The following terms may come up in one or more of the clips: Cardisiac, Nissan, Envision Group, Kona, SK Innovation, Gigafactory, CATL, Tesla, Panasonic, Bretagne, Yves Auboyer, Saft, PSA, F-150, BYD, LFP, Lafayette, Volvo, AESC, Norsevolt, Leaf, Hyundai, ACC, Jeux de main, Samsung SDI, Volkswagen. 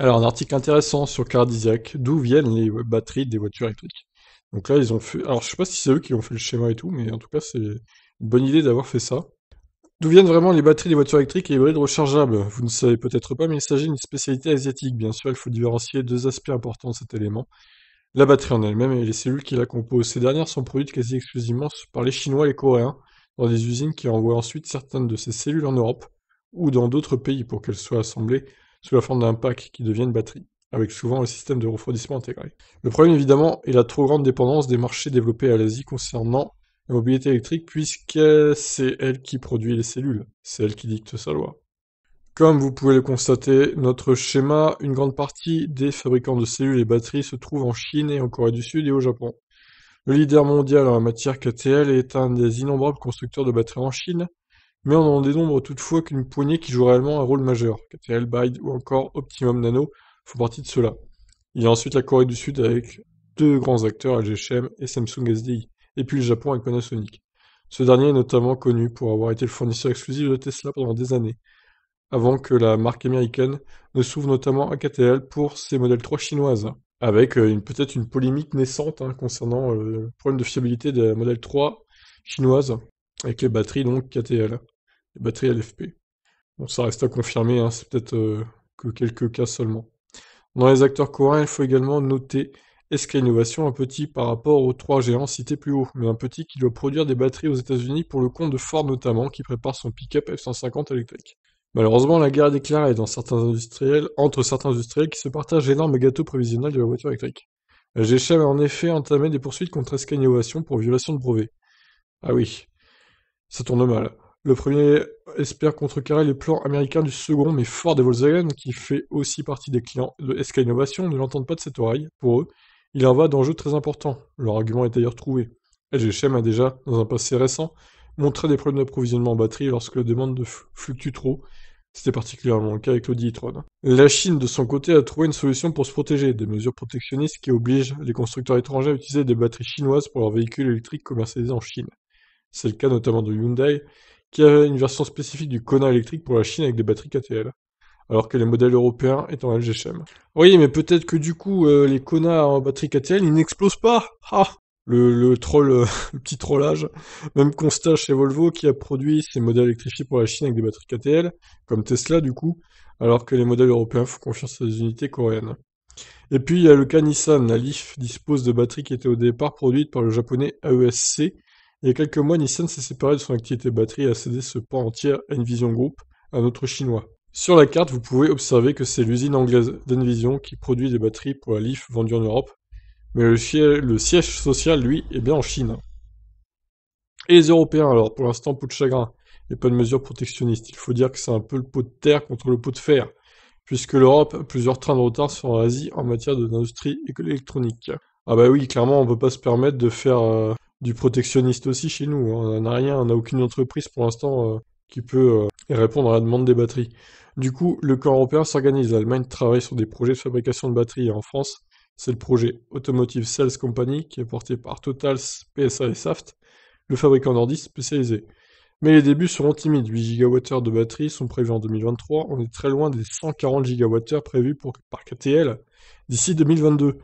Alors, un article intéressant sur Cardisiac, d'où viennent les batteries des voitures électriques. Donc là, ils ont fait... Alors, je sais pas si c'est eux qui ont fait le schéma et tout, mais en tout cas, c'est une bonne idée d'avoir fait ça. D'où viennent vraiment les batteries des voitures électriques et hybrides rechargeables? Vous ne savez peut-être pas, mais il s'agit d'une spécialité asiatique. Bien sûr, il faut différencier deux aspects importants de cet élément. La batterie en elle-même et les cellules qui la composent. Ces dernières sont produites quasi exclusivement par les Chinois et les Coréens, dans des usines qui envoient ensuite certaines de ces cellules en Europe ou dans d'autres pays pour qu'elles soient assemblées sous la forme d'un pack qui devient une batterie, avec souvent le système de refroidissement intégré. Le problème évidemment est la trop grande dépendance des marchés développés à l'Asie concernant la mobilité électrique, puisque c'est elle qui produit les cellules, c'est elle qui dicte sa loi. Comme vous pouvez le constater, notre schéma, une grande partie des fabricants de cellules et batteries se trouvent en Chine et en Corée du Sud et au Japon. Le leader mondial en matière CATL est un des innombrables constructeurs de batteries en Chine, mais on en dénombre toutefois qu'une poignée qui joue réellement un rôle majeur. CATL, BYD ou encore Optimum Nano font partie de cela. Il y a ensuite la Corée du Sud avec deux grands acteurs, LG Chem et Samsung SDI, et puis le Japon avec Panasonic. Ce dernier est notamment connu pour avoir été le fournisseur exclusif de Tesla pendant des années, avant que la marque américaine ne s'ouvre notamment à CATL pour ses modèles 3 chinoises, avec peut-être une polémique naissante concernant le problème de fiabilité des modèles 3 chinoises, avec les batteries donc CATL, les batteries LFP. Bon, ça reste à confirmer, c'est peut-être que quelques cas seulement. Dans les acteurs coréens, il faut également noter SK Innovation, un petit par rapport aux trois géants cités plus haut, mais un petit qui doit produire des batteries aux États-Unis pour le compte de Ford notamment, qui prépare son pick-up F-150 électrique. Malheureusement, la guerre est déclarée dans certains industriels, entre certains industriels qui se partagent l'énorme gâteau prévisionnel de la voiture électrique. LG Chem a en effet entamé des poursuites contre SK Innovation pour violation de brevets. Ah oui, ça tourne mal. Le premier espère contrecarrer les plans américains du second, mais Ford et Volkswagen, qui fait aussi partie des clients de SK Innovation, ne l'entendent pas de cette oreille. Pour eux, il en va d'enjeux très importants. Leur argument est d'ailleurs trouvé. LG Chem a déjà, dans un passé récent, montré des problèmes d'approvisionnement en batterie lorsque la demande fluctue trop. C'était particulièrement le cas avec l'Audi e-tron. La Chine, de son côté, a trouvé une solution pour se protéger, des mesures protectionnistes qui obligent les constructeurs étrangers à utiliser des batteries chinoises pour leurs véhicules électriques commercialisés en Chine. C'est le cas notamment de Hyundai, qui a une version spécifique du Kona électrique pour la Chine avec des batteries CATL, alors que les modèles européens étant en LG Chem. Oui, mais peut-être que du coup, les Kona en batterie CATL, ils n'explosent pas. Ah, le petit trollage. Même constat chez Volvo, qui a produit ses modèles électrifiés pour la Chine avec des batteries CATL, comme Tesla du coup, alors que les modèles européens font confiance à des unités coréennes. Et puis il y a le cas Nissan. La Leaf dispose de batteries qui étaient au départ produites par le japonais AESC. Il y a quelques mois, Nissan s'est séparé de son activité batterie et a cédé ce pan entier à Envision Group, un autre chinois. Sur la carte, vous pouvez observer que c'est l'usine anglaise d'Envision qui produit des batteries pour la Leaf vendue en Europe, mais le siège social, lui, est bien en Chine. Et les Européens, alors, pour l'instant, peau de chagrin, et pas de mesures protectionnistes. Il faut dire que c'est un peu le pot de terre contre le pot de fer, puisque l'Europe a plusieurs trains de retard sur l'Asie en matière d'industrie électronique. Ah bah oui, clairement, on peut pas se permettre de faire du protectionniste aussi chez nous. On n'a rien, on n'a aucune entreprise pour l'instant qui peut répondre à la demande des batteries. Du coup, le camp européen s'organise. L'Allemagne travaille sur des projets de fabrication de batteries. Et en France, c'est le projet Automotive Sales Company qui est porté par Total, PSA et Saft, le fabricant nordiste spécialisé. Mais les débuts seront timides. 8 GWh de batteries sont prévus en 2023. On est très loin des 140 GWh prévus par CATL d'ici 2022.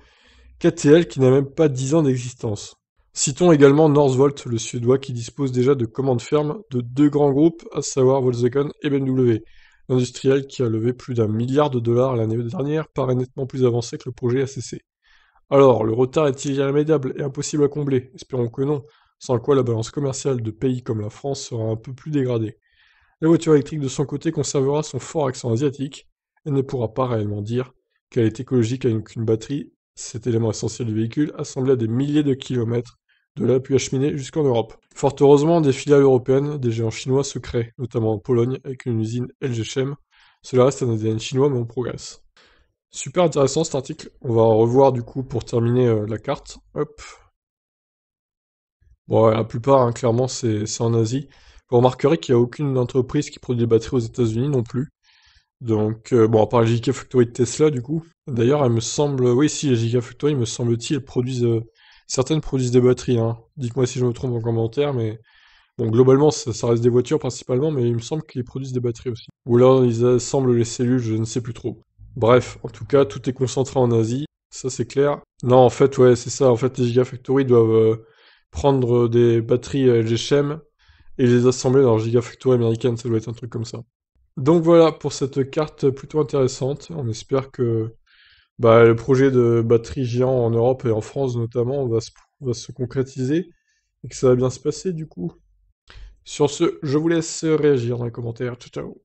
CATL qui n'a même pas 10 ans d'existence. Citons également Norsevolt, le suédois qui dispose déjà de commandes fermes de deux grands groupes, à savoir Volkswagen et BMW. L'industriel qui a levé plus d'1 milliard de dollars l'année dernière paraît nettement plus avancé que le projet ACC. Alors, le retard est-il irrémédiable et impossible à combler? Espérons que non, sans quoi la balance commerciale de pays comme la France sera un peu plus dégradée. La voiture électrique de son côté conservera son fort accent asiatique et ne pourra pas réellement dire qu'elle est écologique avec une batterie, cet élément essentiel du véhicule, assemblé à des milliers de kilomètres de là puis acheminé jusqu'en Europe. Fort heureusement, des filiales européennes, des géants chinois se créent, notamment en Pologne avec une usine LG Chem. Cela reste un ADN chinois mais on progresse. Super intéressant cet article, on va en revoir du coup pour terminer la carte. Hop. Bon, ouais, la plupart, clairement, c'est en Asie. Vous remarquerez qu'il n'y a aucune entreprise qui produit des batteries aux États-Unis non plus. Donc, bon, à part la Gigafactory de Tesla du coup. D'ailleurs, elle me semble, oui, si, la Gigafactory, me semble-t-il, produisent... Certaines produisent des batteries, Dites-moi si je me trompe en commentaire, mais bon, globalement, ça reste des voitures principalement, mais il me semble qu'ils produisent des batteries aussi. Ou alors, ils assemblent les cellules, je ne sais plus trop. Bref, en tout cas, tout est concentré en Asie, ça c'est clair. Non, en fait, ouais, c'est ça. En fait, les Gigafactory doivent prendre des batteries LG Chem et les assembler dans leur Gigafactory américaine, ça doit être un truc comme ça. Donc voilà, pour cette carte plutôt intéressante, on espère que le projet de batterie géant en Europe et en France notamment va se concrétiser et que ça va bien se passer du coup. Sur ce, je vous laisse réagir dans les commentaires. Ciao, ciao.